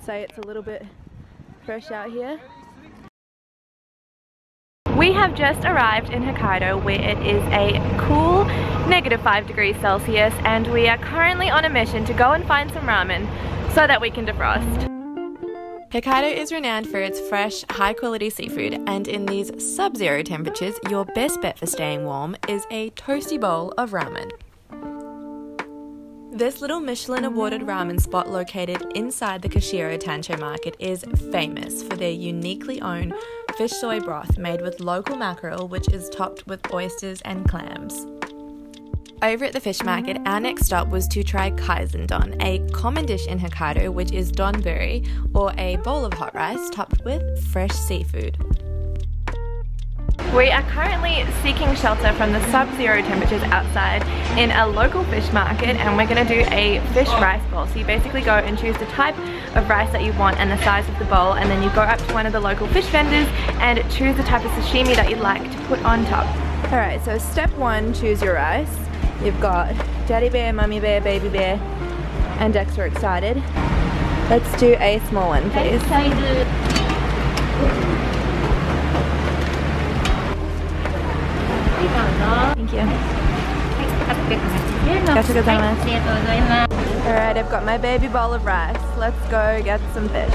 would say it's a little bit fresh out here. We have just arrived in Hokkaido, where it is a cool -5°C, and we are currently on a mission to go and find some ramen so that we can defrost. Hokkaido is renowned for its fresh, high-quality seafood, and in these sub-zero temperatures, your best bet for staying warm is a toasty bowl of ramen. This little Michelin-awarded ramen spot located inside the Kushiro Tancho Market is famous for their uniquely owned fish soy broth made with local mackerel, which is topped with oysters and clams. Over at the fish market, our next stop was to try kaisendon, a common dish in Hokkaido, which is donburi, or a bowl of hot rice topped with fresh seafood. We are currently seeking shelter from the sub-zero temperatures outside in a local fish market, and we're going to do a fish rice bowl. So you basically go and choose the type of rice that you want and the size of the bowl, and then you go up to one of the local fish vendors and choose the type of sashimi that you'd like to put on top. Alright, so step one, choose your rice. You've got Daddy Bear, Mummy Bear, Baby Bear, and Dexter Excited. Let's do a small one, please. Excited. Thank you. Alright, I've got my baby bowl of rice. Let's go get some fish.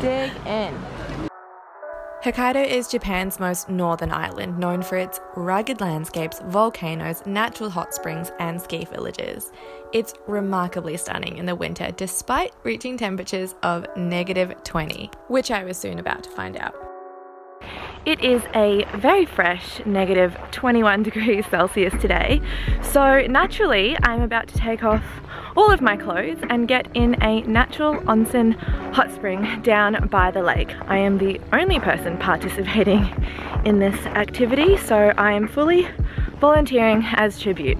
Dig in. Hokkaido is Japan's most northern island, known for its rugged landscapes, volcanoes, natural hot springs, and ski villages. It's remarkably stunning in the winter, despite reaching temperatures of -20, which I was soon about to find out. It is a very fresh -21°C today, so naturally I'm about to take off all of my clothes and get in a natural onsen hot spring down by the lake. I am the only person participating in this activity, so I am fully volunteering as tribute.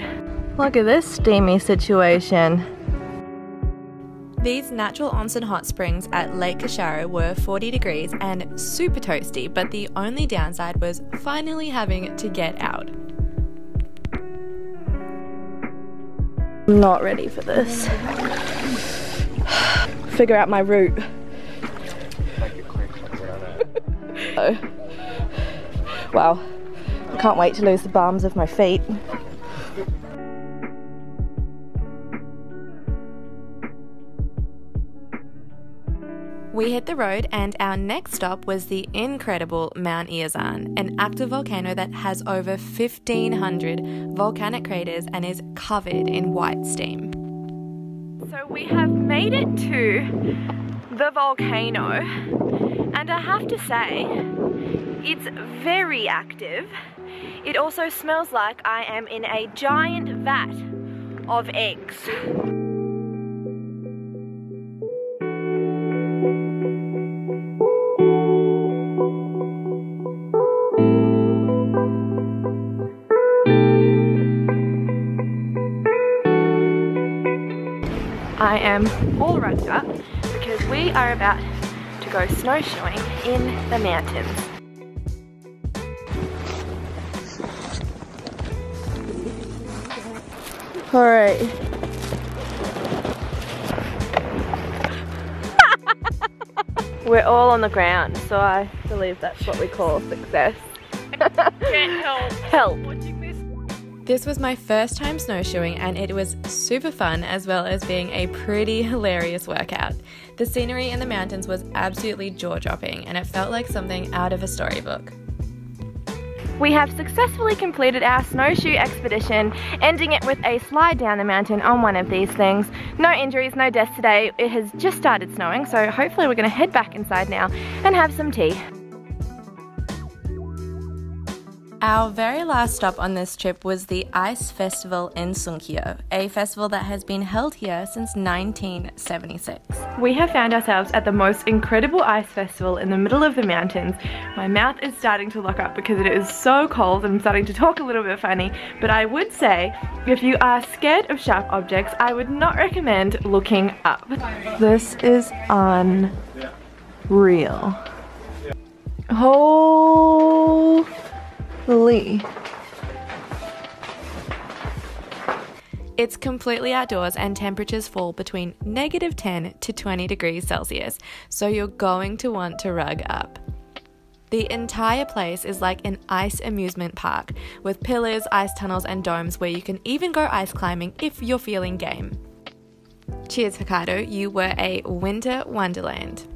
Look at this steamy situation. These natural onsen hot springs at Lake Kussharo were 40 degrees and super toasty, but the only downside was finally having to get out. I'm not ready for this. Figure out my route. Oh. Wow, I can't wait to lose the balms of my feet. We hit the road, and our next stop was the incredible Mount Io, an active volcano that has over 1,500 volcanic craters and is covered in white steam. So we have made it to the volcano, and I have to say, it's very active. It also smells like I am in a giant vat of eggs. I am all rugged up because we are about to go snowshoeing in the mountains. All right. We're all on the ground, so I believe that's what we call success. I can't help. This was my first time snowshoeing, and it was super fun, as well as being a pretty hilarious workout. The scenery in the mountains was absolutely jaw-dropping, and it felt like something out of a storybook. We have successfully completed our snowshoe expedition, ending it with a slide down the mountain on one of these things. No injuries, no deaths today. It has just started snowing, so hopefully we're going to head back inside now and have some tea. Our very last stop on this trip was the Ice Festival in Sounkyo, a festival that has been held here since 1976. We have found ourselves at the most incredible ice festival in the middle of the mountains. My mouth is starting to lock up because it is so cold and I'm starting to talk a little bit funny, but I would say if you are scared of sharp objects, I would not recommend looking up. This is unreal. Holy. It's completely outdoors and temperatures fall between -10 to 20 degrees Celsius, so you're going to want to rug up. The entire place is like an ice amusement park, with pillars, ice tunnels and domes where you can even go ice climbing if you're feeling game. Cheers Hokkaido, you were a winter wonderland.